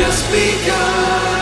just begun.